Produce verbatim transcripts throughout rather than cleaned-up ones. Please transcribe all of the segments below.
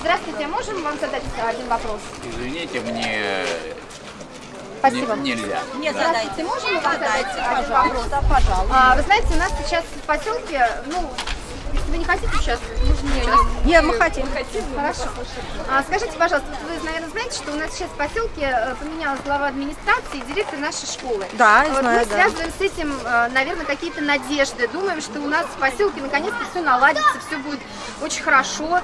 Здравствуйте, можем вам задать один вопрос? Извините, мне Спасибо. Не, нельзя. Мне да. задайте, можем вам задать один вопрос? Да, пожалуйста. А, вы знаете, у нас сейчас в поселке, ну, если вы не хотите сейчас, не, не, мы хотим. Хорошо. А, скажите, пожалуйста, вы, наверное, знаете, что у нас сейчас в поселке поменялась глава администрации и директор нашей школы. Да, вот знаю, мы да. связываем с этим, наверное, какие-то надежды, думаем, что у нас в поселке наконец-то все наладится, все будет очень хорошо,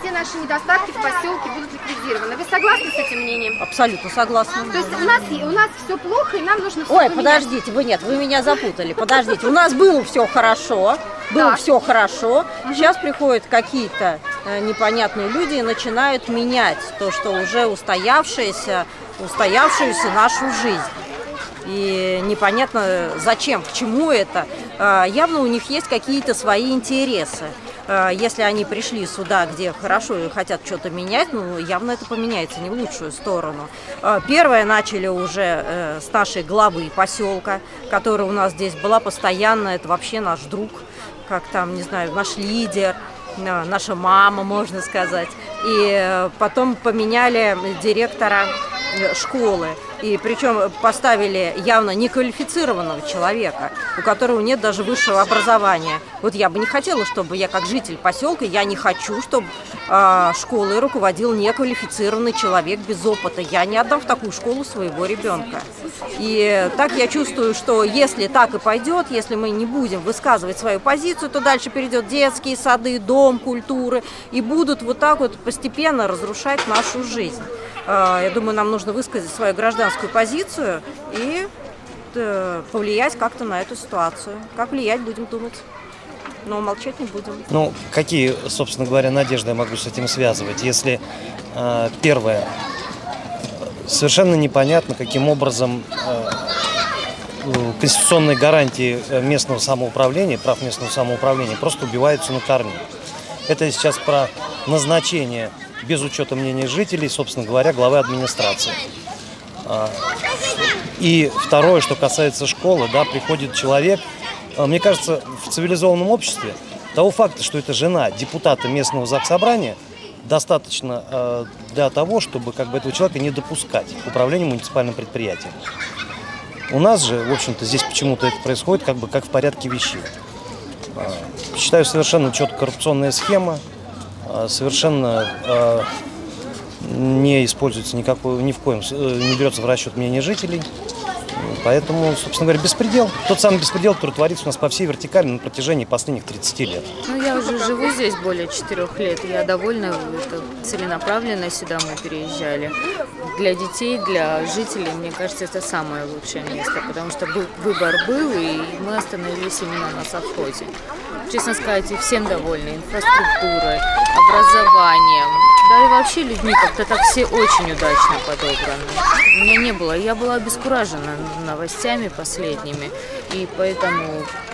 все наши недостатки в поселке будут ликвидированы. Вы согласны с этим мнением? Абсолютно согласна. То есть у нас, у нас все плохо, и нам нужно все Ой, поменять. подождите, вы нет, вы меня запутали, подождите. У нас было все хорошо, было да. все хорошо, угу. сейчас приходят какие-то непонятные люди и начинают менять то, что уже устоявшееся, устоявшуюся нашу жизнь. И непонятно зачем, к чему это. Явно у них есть какие-то свои интересы. Если они пришли сюда, где хорошо и хотят что-то менять, ну, явно это поменяется не в лучшую сторону. Первое начали уже с нашей главы поселка, которая у нас здесь была постоянно. Это вообще наш друг, как там, не знаю, наш лидер, наша мама, можно сказать. И потом поменяли директора школы. И причем поставили явно неквалифицированного человека, у которого нет даже высшего образования. Вот я бы не хотела, чтобы я как житель поселка, я не хочу, чтобы э, школой руководил неквалифицированный человек без опыта. Я не отдам в такую школу своего ребенка. И так я чувствую, что если так и пойдет, если мы не будем высказывать свою позицию, то дальше перейдет детские сады, дом культуры, и будут вот так вот постепенно разрушать нашу жизнь. Я думаю, нам нужно высказать свою гражданскую позицию и повлиять как-то на эту ситуацию. Как влиять, будем думать. Но молчать не будем. Ну, какие, собственно говоря, надежды я могу с этим связывать? Если, первое, совершенно непонятно, каким образом конституционные гарантии местного самоуправления, прав местного самоуправления просто убиваются на корню. Это сейчас про назначение без учета мнения жителей, собственно говоря, главы администрации. И второе, что касается школы, да, приходит человек, мне кажется, в цивилизованном обществе того факта, что это жена депутата местного заксобрания, достаточно для того, чтобы как бы этого человека не допускать к управлению муниципальным предприятием. У нас же, в общем-то, здесь почему-то это происходит как бы как в порядке вещей. Считаю, совершенно четко коррупционная схема. Совершенно э, не используется никакой, ни в коем, не берется в расчет мнение жителей. Поэтому, собственно говоря, беспредел. Тот самый беспредел, который творится у нас по всей вертикали на протяжении последних тридцати лет. Ну, я уже живу здесь более четырёх лет. Я довольна, это, целенаправленно сюда мы переезжали. Для детей, для жителей, мне кажется, это самое лучшее место, потому что выбор был, и мы остановились именно на совхозе. Честно сказать, и всем довольны. Инфраструктурой, образованием. Да и вообще людьми как-то так все очень удачно подобраны. У меня не было, я была обескуражена новостями последними, и поэтому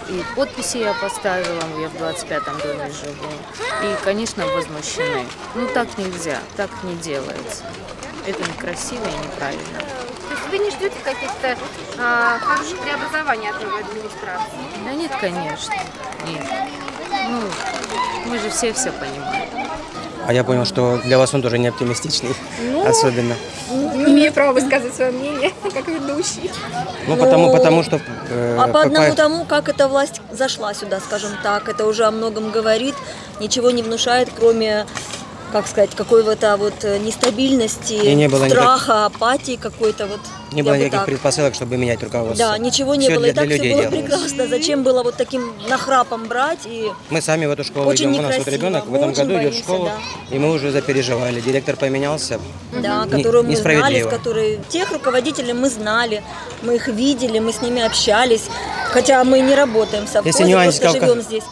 и подписи я поставила, я в двадцать пятом доме живу, и, конечно, возмущены. Ну так нельзя, так не делается. Это некрасиво и неправильно. То есть вы не ждете каких-то а, хороших преобразований от новой администрации? Да нет, конечно, нет. Ну, мы же все все понимаем. А я понял, что для вас он тоже не оптимистичный, ну, особенно. Не имею права высказывать свое мнение, как ведущий. Ну, потому, ну, потому что... Э, а по одному по... тому, как эта власть зашла сюда, скажем так, это уже о многом говорит, ничего не внушает, кроме, как сказать, какой-то вот нестабильности, и не было страха, никак... апатии какой-то вот. Не было никаких так. предпосылок, чтобы менять руководство. Да, ничего не все было, для, и так все было делалось. прекрасно. Зачем было вот таким нахрапом брать? И мы сами в эту школу идем, у нас вот ребенок в этом году боимся, идет в школу, да. и мы уже запереживали. Директор поменялся, да, не, которую мы знали, которые, тех руководителей мы знали, мы их видели, мы с ними общались, хотя мы не работаем в совхозе, просто кавка... живем здесь.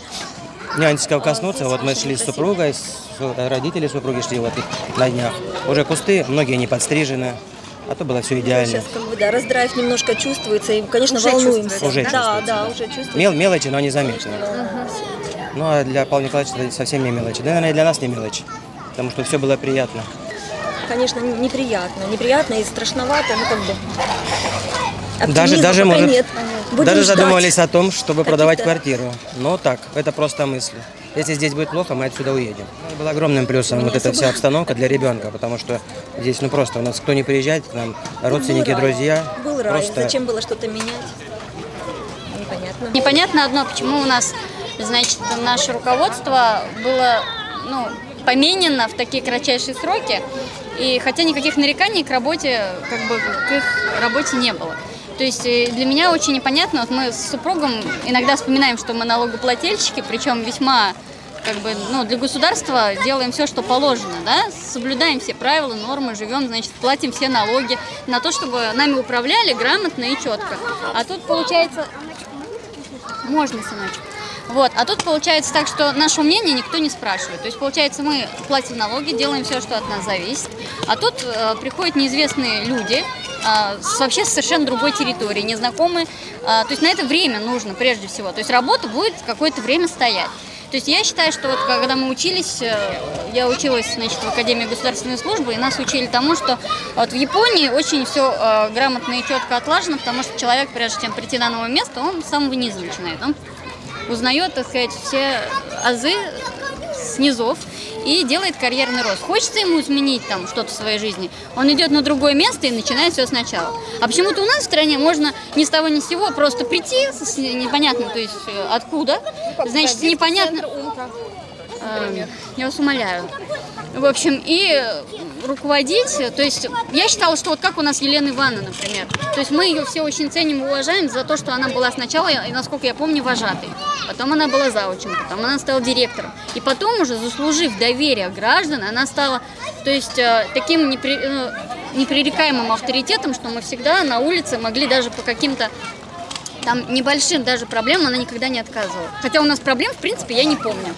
Нянческого коснуться, вот мы шли с супругой, родители супруги шли вот на днях. Уже кусты, многие не подстрижены, а то было все идеально. Сейчас как бы, да, раздрайв немножко чувствуется и, конечно, уже волнуемся. Уже да? чувствуется. Да, да, уже чувствуется. Мел, мелочи, но незаметны. Ага. Ну, а для Павла Николаевича это совсем не мелочи. Да, наверное, и для нас не мелочи, потому что все было приятно. Конечно, неприятно. Неприятно и страшновато, ну как бы... Оптимизм даже даже, может, даже задумывались о том, чтобы продавать квартиру. Но так, это просто мысли. Если здесь будет плохо, мы отсюда уедем. Был огромным плюсом вот эта вся обстановка для ребенка, потому что здесь ну просто у нас кто не приезжает к нам, родственники, друзья. Был рай, зачем было что-то менять? Непонятно. Непонятно одно, почему у нас, значит, наше руководство было, ну, поменено в такие кратчайшие сроки, и хотя никаких нареканий к работе, как бы, к их работе не было. То есть для меня очень непонятно, вот мы с супругом иногда вспоминаем, что мы налогоплательщики, причем весьма, как бы, ну, для государства делаем все, что положено, да, соблюдаем все правила, нормы, живем, значит, платим все налоги на то, чтобы нами управляли грамотно и четко. А тут получается... Можно, сыночек. Вот, а тут получается так, что наше мнение никто не спрашивает. То есть, получается, мы платим налоги, делаем все, что от нас зависит. А тут э, приходят неизвестные люди, э, с, вообще с совершенно другой территории, незнакомые. Э, то есть, на это время нужно, прежде всего. То есть, работа будет какое-то время стоять. То есть, я считаю, что вот когда мы учились, э, я училась, значит, в Академии государственной службы, и нас учили тому, что вот в Японии очень все э, грамотно и четко отлажено, потому что человек, прежде чем прийти на новое место, он с самого низа начинает. Он узнает, так сказать, все азы с низов и делает карьерный рост. Хочется ему изменить там что-то в своей жизни, он идет на другое место и начинает все сначала. А почему-то у нас в стране можно ни с того ни с сего просто прийти, непонятно, то есть откуда, значит, непонятно... Я вас умоляю. В общем, и руководить, то есть я считала, что вот как у нас Елена Ивановна, например, то есть мы ее все очень ценим и уважаем за то, что она была сначала, и, насколько я помню, вожатой, потом она была заучем, потом она стала директором, и потом уже, заслужив доверие граждан, она стала, то есть, таким непререкаемым авторитетом, что мы всегда на улице могли даже по каким-то там небольшим даже проблемам, она никогда не отказывала. Хотя у нас проблем, в принципе, я не помню.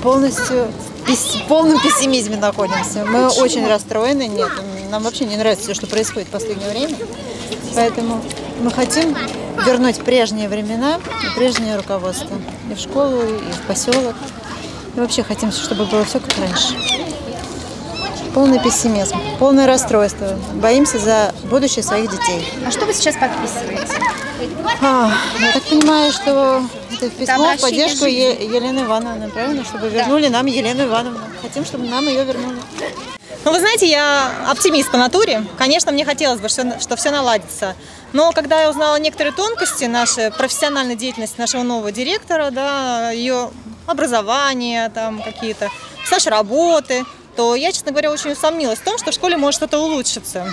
Полностью, в полном пессимизме находимся. Мы Почему? очень расстроены. Нет, нам вообще не нравится все, что происходит в последнее время. Поэтому мы хотим вернуть прежние времена и прежнее руководство. И в школу, и в поселок. И вообще хотим, чтобы было все как раньше. Полный пессимизм, полное расстройство. Боимся за будущее своих детей. А что вы сейчас подписываете? А, я так понимаю, что это письмо в поддержку е Елены Ивановны, правильно? Чтобы вернули нам Елену Ивановну. Хотим, чтобы нам ее вернули. Ну, вы знаете, я оптимист по натуре. Конечно, мне хотелось бы, что все наладится. Но когда я узнала некоторые тонкости нашей профессиональной деятельности нашего нового директора, да, ее образование, там какие-то, Саша, работы, то я, честно говоря, очень усомнилась в том, что в школе может что-то улучшиться.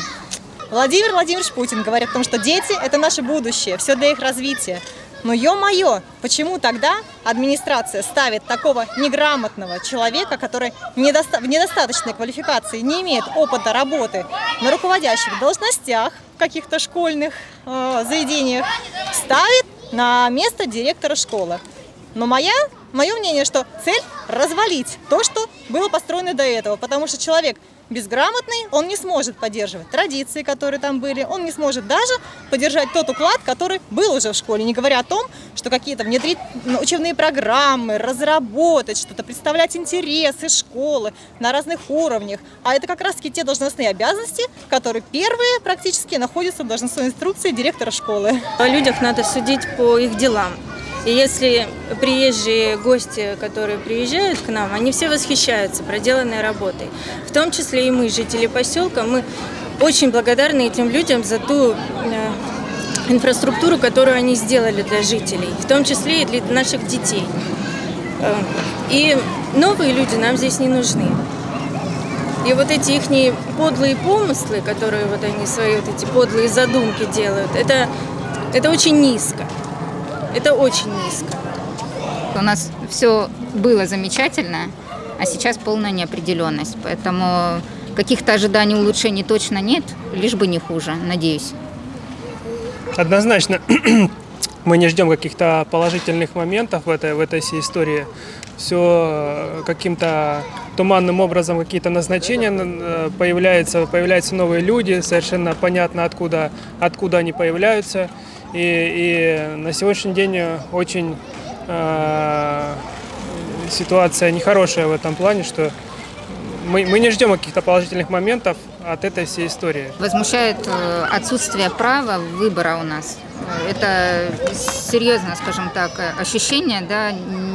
Владимир Владимирович Путин говорит о том, что дети – это наше будущее, все для их развития. Но, ё-моё, почему тогда администрация ставит такого неграмотного человека, который недоста- в недостаточной квалификации не имеет опыта работы на руководящих должностях в каких-то школьных э, заведениях, ставит на место директора школы? Но моя, мое мнение, что цель – развалить то, что было построено до этого, потому что человек безграмотный, он не сможет поддерживать традиции, которые там были, он не сможет даже поддержать тот уклад, который был уже в школе, не говоря о том, что какие-то внедрить учебные программы, разработать что-то, представлять интересы школы на разных уровнях. А это как раз-таки те должностные обязанности, которые первые практически находятся в должностной инструкции директора школы. О людях надо судить по их делам. И если приезжие гости, которые приезжают к нам, они все восхищаются проделанной работой. В том числе и мы, жители поселка, мы очень благодарны этим людям за ту э, инфраструктуру, которую они сделали для жителей, в том числе и для наших детей. Э, и новые люди нам здесь не нужны. И вот эти их подлые помыслы, которые вот они свои вот эти подлые задумки делают, это, это очень низко. Это очень низко. У нас все было замечательно, а сейчас полная неопределенность. Поэтому каких-то ожиданий улучшений точно нет, лишь бы не хуже, надеюсь. Однозначно. Мы не ждем каких-то положительных моментов в этой, в этой всей истории. Все каким-то туманным образом, какие-то назначения появляются, появляются новые люди, совершенно понятно, откуда, откуда они появляются. И, и на сегодняшний день очень э, ситуация нехорошая в этом плане, что мы, мы не ждем каких-то положительных моментов от этой всей истории. Возмущает отсутствие права выбора у нас. Это серьезное, скажем так, ощущение, да,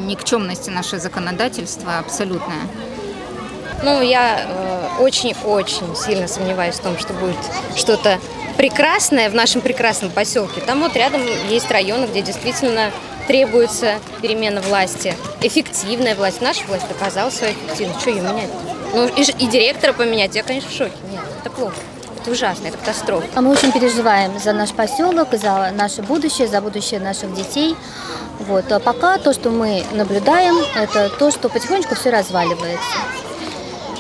никчемности наше законодательство абсолютное. Ну, я очень-очень сильно сомневаюсь в том, что будет что-то прекрасное в нашем прекрасном поселке. Там вот рядом есть районы, где действительно требуется перемена власти. Эффективная власть. Наша власть доказала свою эффективность. Что ее менять? Ну, и, и директора поменять, я, конечно, в шоке. Нет, это плохо. Это ужасно, это катастрофа. А мы очень переживаем за наш поселок, за наше будущее, за будущее наших детей. Вот. А пока то, что мы наблюдаем, это то, что потихонечку все разваливается.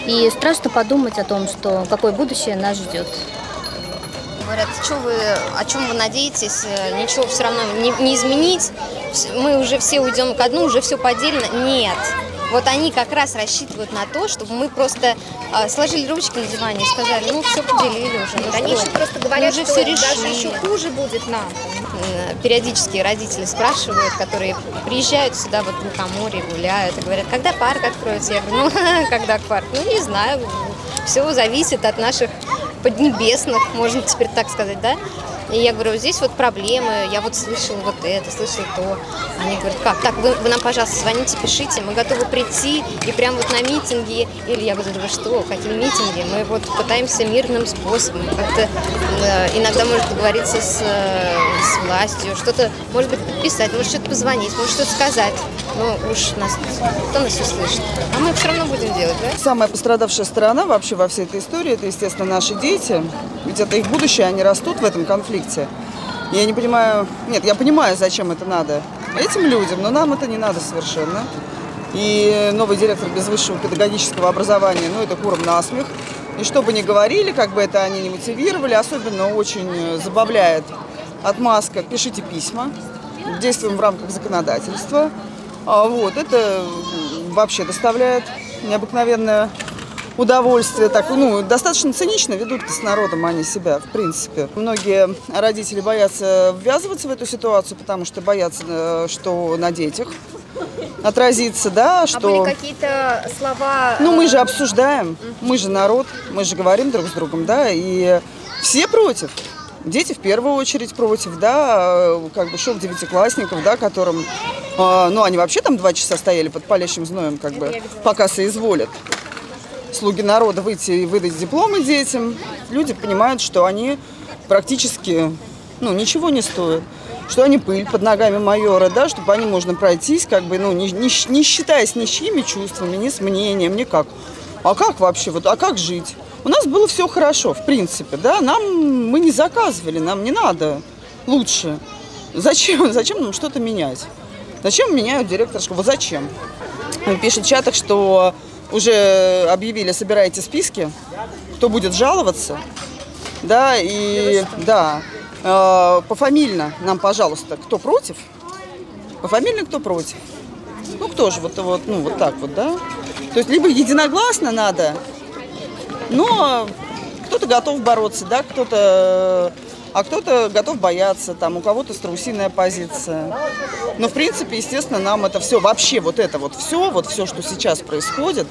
И страшно подумать о том, что какое будущее нас ждет. Говорят, что вы, о чем вы надеетесь, ничего все равно не, не изменить, мы уже все уйдем ко дну, уже все поделено. Нет. Вот они как раз рассчитывают на то, чтобы мы просто э, сложили ручки на диване и сказали, ну все поделили уже. Вот они же просто говорят, уже что все решили. Даже еще хуже будет нам. Периодически родители спрашивают, которые приезжают сюда вот в Лукоморье, гуляют и говорят, когда парк откроется? Я говорю, ну когда парк? Ну не знаю, все зависит от наших поднебесных, можно теперь так сказать, да? И я говорю, здесь вот проблемы, я вот слышала вот это, слышала то. Они говорят, как? Так, вы, вы нам, пожалуйста, звоните, пишите, мы готовы прийти и прям вот на митинги. Или я говорю, вы что, какие митинги? Мы вот пытаемся мирным способом. Как-то э, иногда, может, договориться с, э, с властью, что-то, может быть, подписать, может, что-то позвонить, может, что-то сказать. Ну уж нас, кто нас услышит? А мы все равно будем делать, да? Самая пострадавшая сторона вообще во всей этой истории, это, естественно, наши дети. Ведь это их будущее, они растут в этом конфликте. Я не понимаю, нет, я понимаю, зачем это надо этим людям, но нам это не надо совершенно. И новый директор без высшего педагогического образования, ну это курам насмех. И что бы ни говорили, как бы это они не мотивировали, особенно очень забавляет отмазка «пишите письма», действуем в рамках законодательства. Вот, это вообще доставляет необыкновенное удовольствие, так, ну, достаточно цинично ведут с народом они себя, в принципе. Многие родители боятся ввязываться в эту ситуацию, потому что боятся, что на детях отразится, да, что... А были какие-то слова... Ну, мы же обсуждаем, мы же народ, мы же говорим друг с другом, да, и все против. Дети в первую очередь против, да, как бы шок девятиклассников, да, которым, ну, они вообще там два часа стояли под палящим зноем, как бы, пока соизволят слуги народа выйти и выдать дипломы детям, люди понимают, что они практически, ну, ничего не стоят, что они пыль под ногами майора, да, чтобы они можно пройтись, как бы, ну, не, не, не считаясь ни с чьими чувствами, ни с мнением, никак. А как вообще, вот, а как жить? У нас было все хорошо, в принципе, да, нам, мы не заказывали, нам не надо лучше. Зачем, зачем нам что-то менять? Зачем меняют директора школы? Вот зачем? Пишет в чатах, что... Уже объявили, собираете списки, кто будет жаловаться, да, и, да, э, пофамильно нам, пожалуйста, кто против, пофамильно кто против, ну, кто же, вот, вот, ну, вот так вот, да, то есть, либо единогласно надо, но кто-то готов бороться, да, кто-то, а кто-то готов бояться, там, у кого-то страусиная позиция. Но, в принципе, естественно, нам это все, вообще вот это вот все, вот все, что сейчас происходит,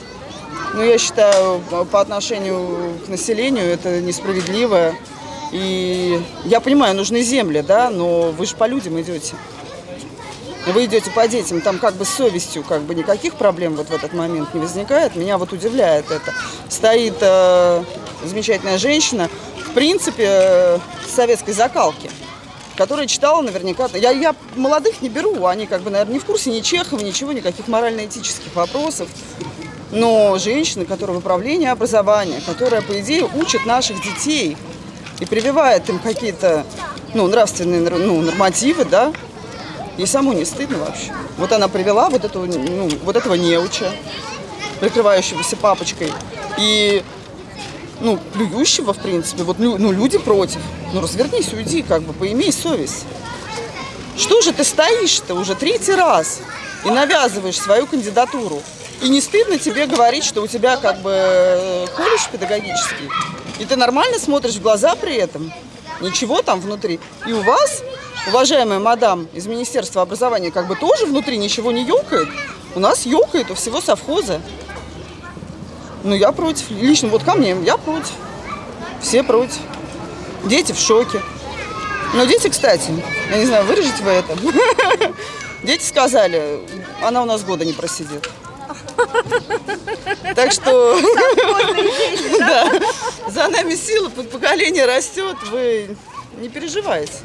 ну, я считаю, по отношению к населению это несправедливо. И я понимаю, нужны земли, да, но вы же по людям идете. Вы идете по детям, там как бы с совестью как бы никаких проблем вот в этот момент не возникает. Меня вот удивляет это. Стоит э, замечательная женщина, в принципе, э, советской закалки, которая читала наверняка... Я, я молодых не беру, они как бы, наверное, не в курсе ни Чехова, ничего, никаких морально-этических вопросов. Но женщина, которая в управлении образования, которая, по идее, учит наших детей и прививает им какие-то, ну, нравственные, ну, нормативы, да, ей самой не стыдно вообще. Вот она привела вот, эту, ну, вот этого неуча, прикрывающегося папочкой, и... Ну, плюющего, в принципе, вот, ну, люди против. Ну, развернись, уйди, как бы, поимей совесть. Что же ты стоишь-то уже третий раз и навязываешь свою кандидатуру? И не стыдно тебе говорить, что у тебя, как бы, колледж педагогический, и ты нормально смотришь в глаза при этом? Ничего там внутри. И у вас, уважаемая мадам из Министерства образования, как бы, тоже внутри ничего не ёкает? У нас ёкает у всего совхоза. Ну, я против. Лично вот ко мне я против. Все против. Дети в шоке. Но дети, кстати, я не знаю, выражите вы это. Дети сказали, она у нас года не просидит. Так что за нами сила, поколение растет, вы не переживайте.